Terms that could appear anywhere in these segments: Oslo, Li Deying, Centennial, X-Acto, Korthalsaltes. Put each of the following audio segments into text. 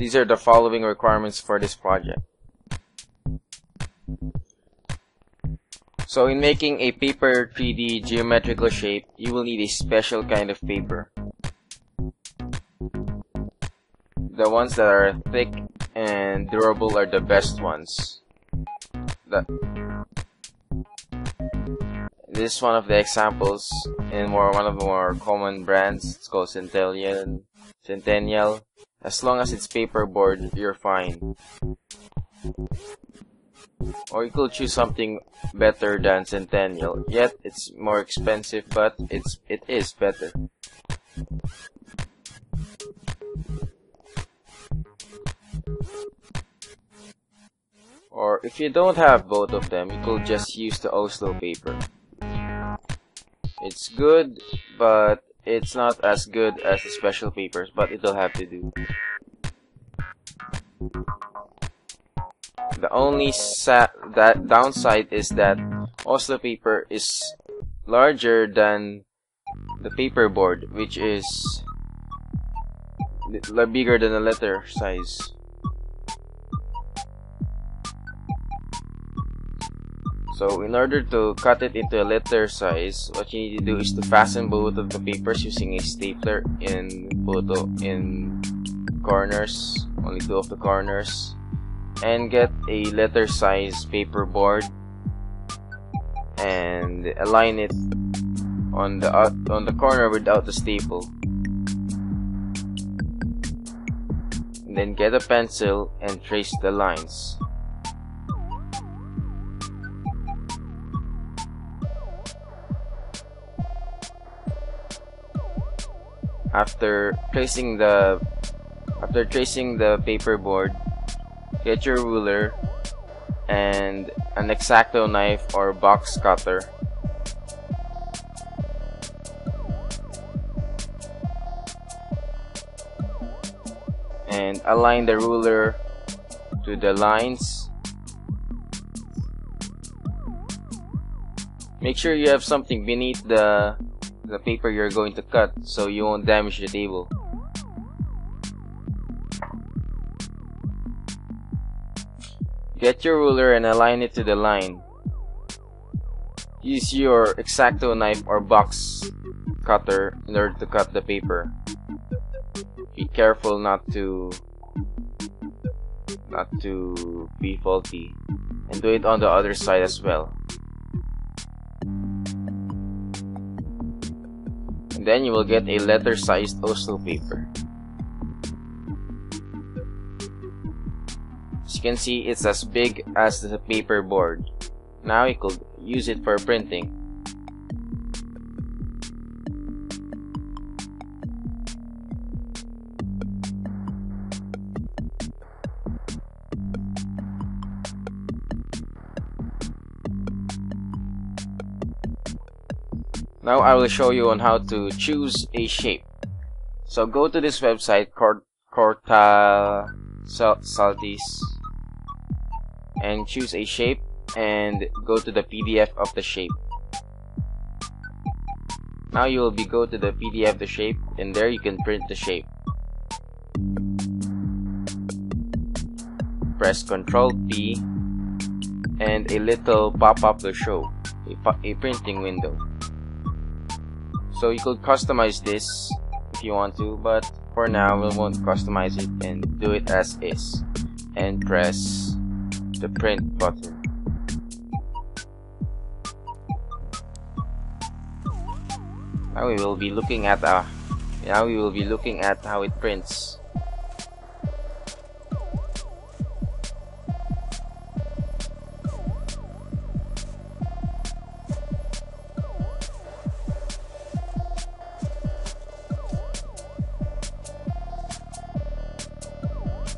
These are the following requirements for this project. So in making a paper 3D geometrical shape, you will need a special kind of paper. The ones that are thick and durable are the best ones. This is one of the examples in one of the more common brands. It's called Centennial. As long as it's paperboard, you're fine. Or you could choose something better than Centennial. Yet it's more expensive, but it is better. Or if you don't have both of them, you could just use the Oslo paper. It's good, but it's not as good as the special papers, but it'll have to do. The only downside is that Oslo paper is larger than the paperboard, which is bigger than the letter size. So in order to cut it into a letter size, what you need to do is to fasten both of the papers using a stapler in corners, only two of the corners, and get a letter size paper board and align it on the corner without the staple. And then get a pencil and trace the lines. After tracing the paperboard, get your ruler and an X-Acto knife or box cutter. And align the ruler to the lines. Make sure you have something beneath the paper you're going to cut so you won't damage the table. Get your ruler and align it to the line. Use your X-Acto knife or box cutter in order to cut the paper. Be careful not to be faulty, and do it on the other side as well. And then you will get a letter-sized Oslo paper. As you can see, it's as big as the paper board. Now you could use it for printing. Now I will show you on how to choose a shape. So go to this website, Korthalsaltes, and choose a shape and go to the PDF of the shape. Now you will go to the PDF of the shape, and there you can print the shape. Press Ctrl+P and a little pop-up will show, a printing window. So you could customize this if you want to, but for now we won't customize it and do it as is. And press the print button. Now we will be looking at how it prints.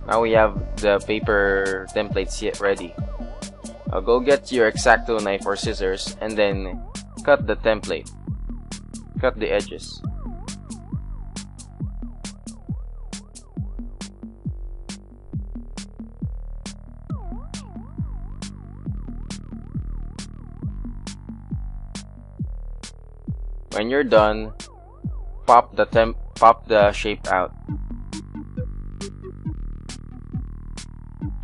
Now we have the paper templates ready. Now go get your X-Acto knife or scissors and then cut the template. Cut the edges. When you're done, pop the shape out.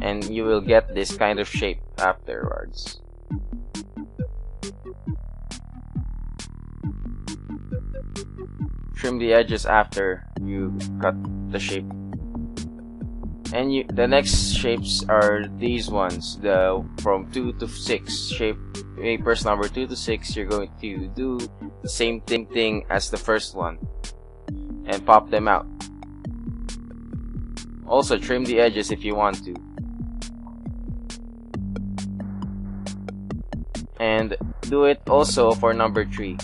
and you will get this kind of shape afterwards. Trim the edges after you cut the shape. And the next shapes are these ones, from 2 to 6 shape papers number 2 to 6. You're going to do the same thing as the first one and pop them out. Also trim the edges if you want to. And do it also for number 3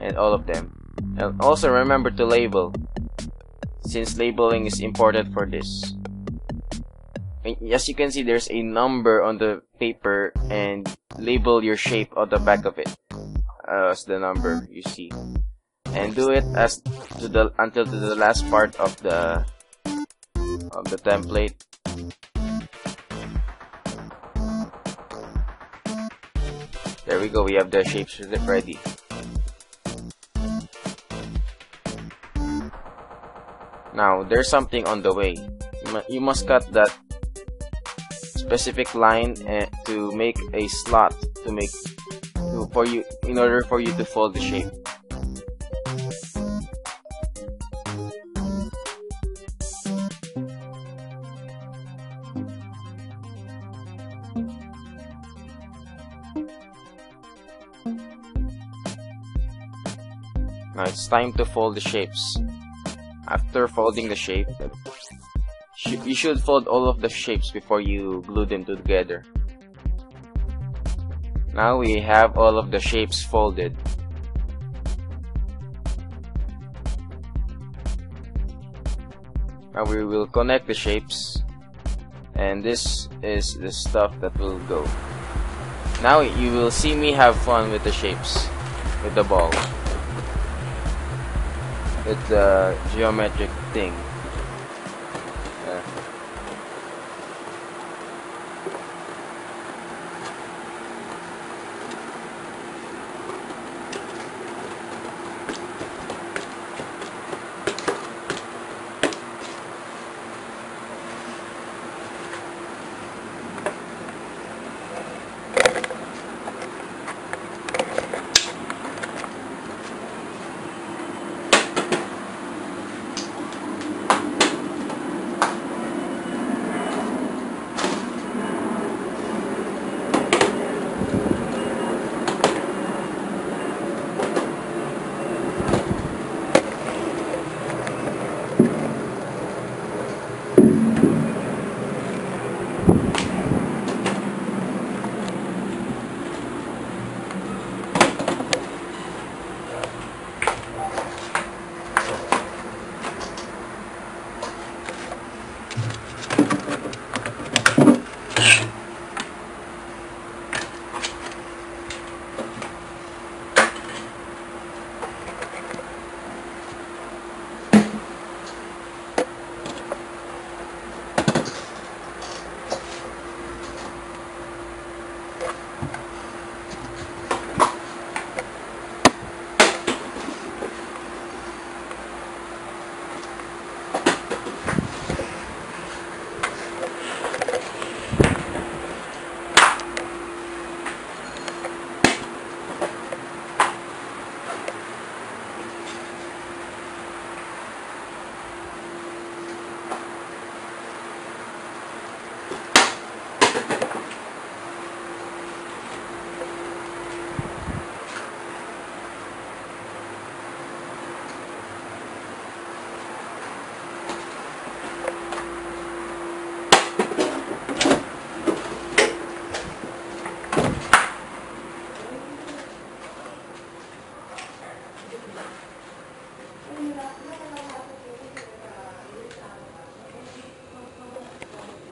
and all of them. And also remember to label, since labeling is important for this. As you can see, there's a number on the paper, and label your shape on the back of it as the number you see, and do it as to the until to the last part of the template. There we go. We have the shapes ready. Now, there's something on the way. You must cut that specific line to make a slot in order for you to fold the shape. Now it's time to fold the shapes. After folding the shape, you should fold all of the shapes before you glue them together. Now we have all of the shapes folded. Now we will connect the shapes, and this is the stuff that will go. Now you will see me have fun with the shapes, with the ball. It's a geometric thing.